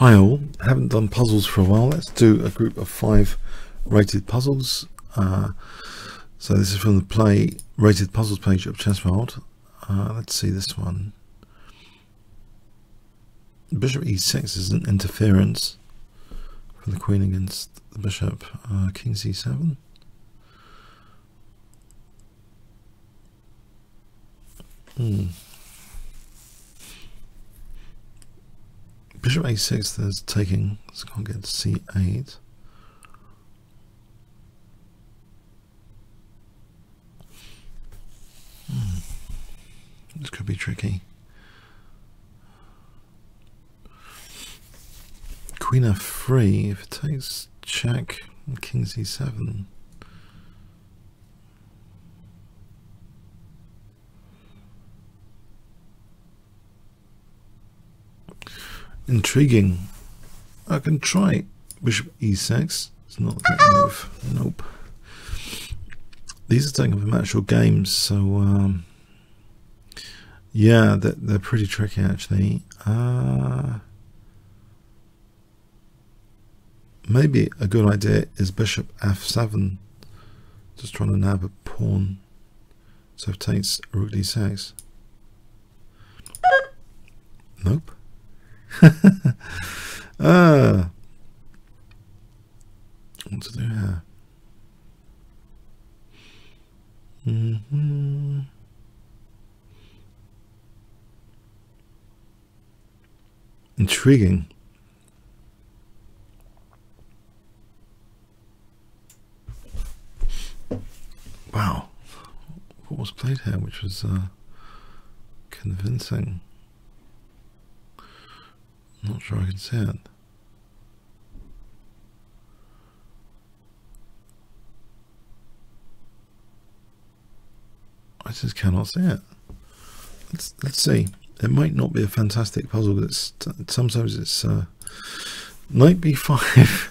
Hi all, haven't done puzzles for a while. Let's do a group of 5 rated puzzles. So this is from the play rated puzzles page of Chessworld. Let's see this one. Bishop e6 is an interference for the queen against the bishop. King c7. Bishop a6, there's taking, so can't get to c8. This could be tricky. Queen f3, if it takes check, king c7. Intriguing. I can try bishop e6. It's not a good move. Nope. These are taken from actual games, so yeah, they're pretty tricky actually. Maybe a good idea is bishop f7. Just trying to nab a pawn. So it takes rook d6. Nope. What to do here? Intriguing. Wow, what was played here, which was convincing. Not sure I can see it. I just cannot see it. Let's see. It might not be a fantastic puzzle, but sometimes it's knight b5.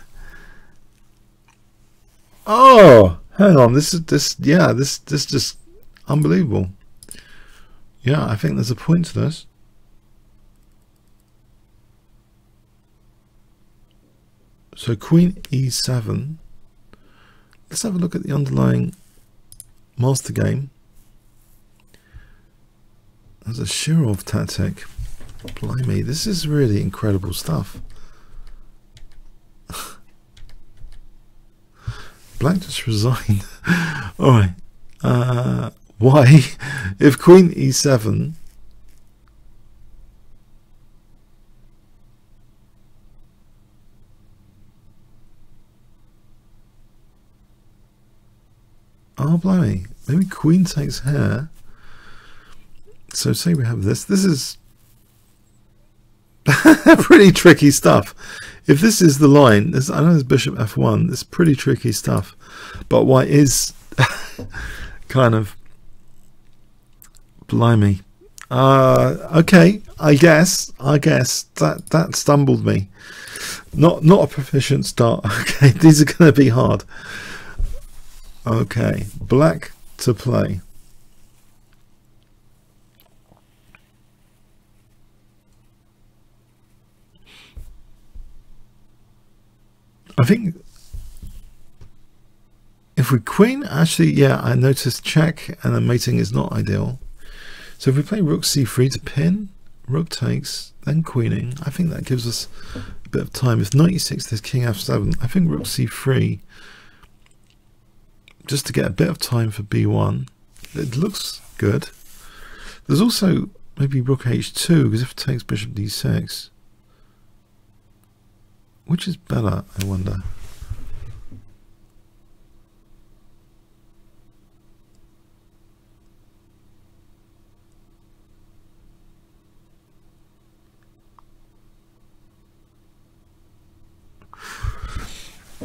Oh, hang on. This is just unbelievable. Yeah, I think there's a point to this. So queen e7. Let's have a look at the underlying master game. There's a Shirov tactic. Blimey, this is really incredible stuff. Black just resigned. All right. Why? If queen e7. Oh, blimey. Maybe queen takes here. So say we have this. This is pretty tricky stuff. If this is the line, I know there's bishop f1. It's pretty tricky stuff. But white is kind of blimey. Okay, I guess that stumbled me. Not a proficient start. Okay, these are going to be hard. Okay, black to play. I think if we queen, actually, yeah, I noticed check and the mating is not ideal. So if we play rook c3 to pin, rook takes, then queening, I think that gives us a bit of time. If knight e6, there's king f7. I think rook c3, just to get a bit of time for b1. It looks good. There's also maybe rook h2, because if it takes bishop d6, which is better, I wonder.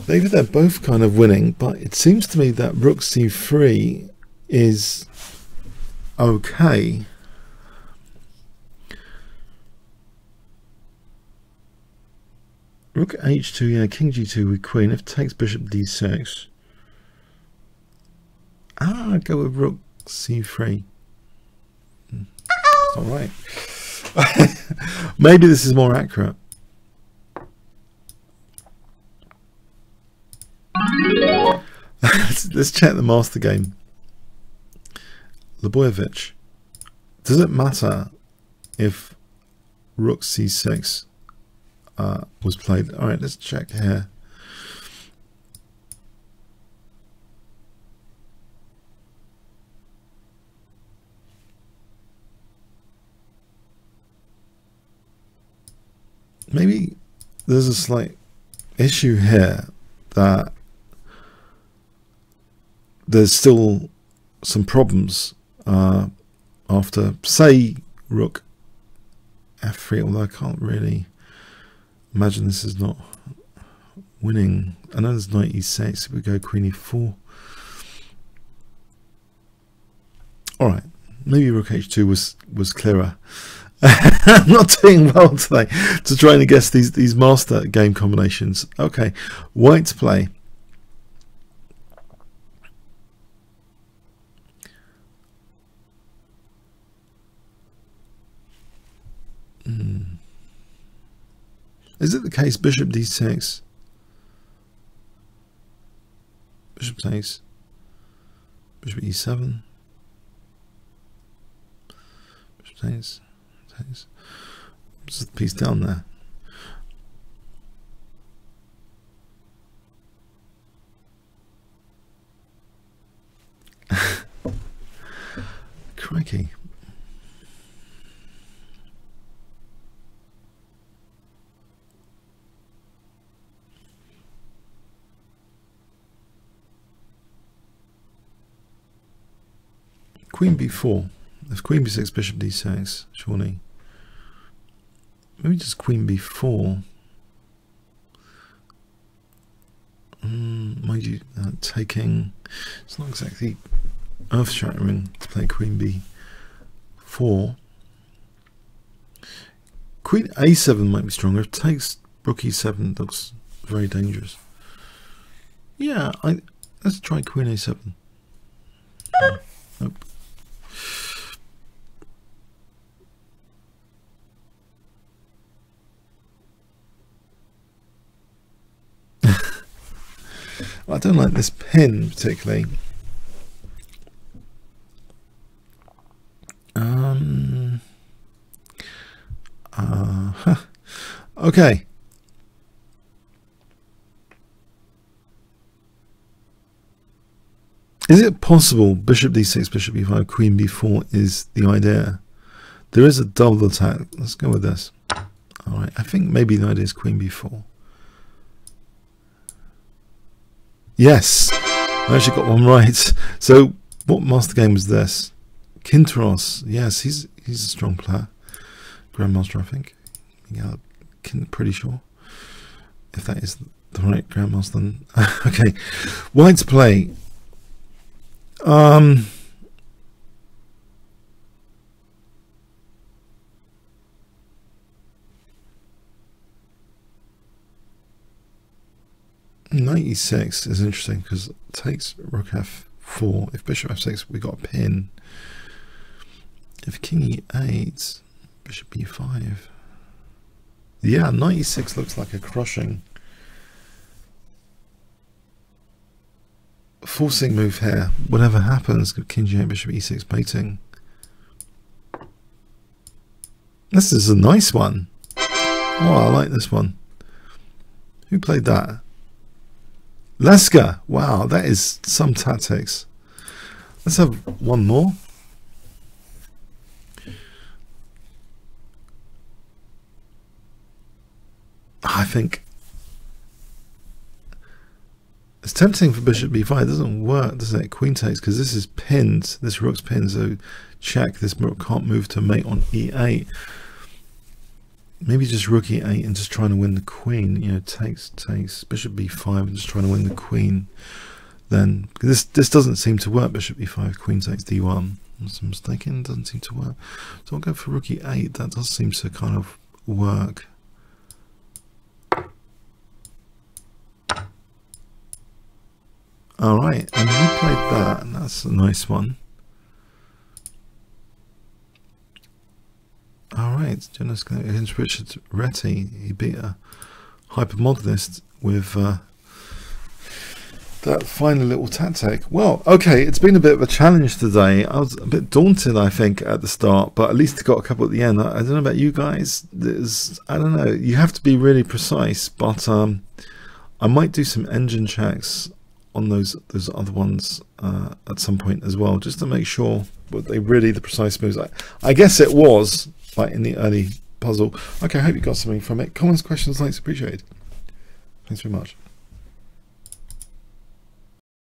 Maybe they're both kind of winning, but it seems to me that rook c3 is okay. Rook h2, yeah, king g2 with queen. If takes bishop d6, I'd go with rook c3. All right. Maybe this is more accurate. Let's check the master game. Lobojevic. Does it matter if rook c6 was played? All right, let's check here. Maybe there's a slight issue here that there's still some problems after, say, rook f3, although I can't really imagine this is not winning. I know there's knight e6, we go queen e4. All right, maybe rook h2 was clearer. I'm not doing well today to trying to guess these master game combinations. Okay, white to play. Is it the case bishop d6? Bishop takes. Bishop e7. Bishop takes. Just the piece down there. Crikey. Queen b4. If queen b6, bishop d6, surely. Maybe just queen b4. Mind you, taking. It's not exactly earth-shattering to play queen b4. Queen a7 might be stronger. If takes rook e7, looks very dangerous. Yeah, let's try queen a7. Nope. I don't like this pin particularly. Okay. Is it possible bishop d6, bishop e5, queen b4 is the idea? There is a double attack. Let's go with this. All right. I think maybe the idea is queen b4. Yes, I actually got one right. So what master game was this? Kintaros. Yes, he's a strong player, grandmaster, I think. Yeah, I'm pretty sure if that is the right grandmaster. Then okay, white's play. Knight e6 is interesting because it takes rook f4. If bishop f6, we got a pin. If king e8, bishop b5. Yeah, knight e6 looks like a crushing forcing move here. Whatever happens, king g8, bishop e6 baiting. This is a nice one. Oh, I like this one. Who played that? Lasker. Wow, that is some tactics. Let's have one more. I think it's tempting for bishop b5. It doesn't work, does it? Queen takes, because this is pinned. This rook's pinned, so check. This rook can't move to mate on e8. Maybe just rook e8 and just trying to win the queen. You know, takes bishop b5 and just trying to win the queen. Then this doesn't seem to work. Bishop e5, queen takes d1. That's a mistake. It doesn't seem to work. So I'll go for rook e8. That does seem to kind of work. All right, and who played that? And that's a nice one. Alright, Jonas against Richard Retti. He beat a hypermodernist with that final little tactic. Well, okay, it's been a bit of a challenge today. I was a bit daunted, I think, at the start, but at least I got a couple at the end. I don't know about you guys. I don't know. You have to be really precise, but I might do some engine checks on those other ones at some point as well, just to make sure what they really the precise moves. I guess it was like in the early puzzle. Okay, I hope you got something from it. Comments, questions, likes appreciated. Thanks very much.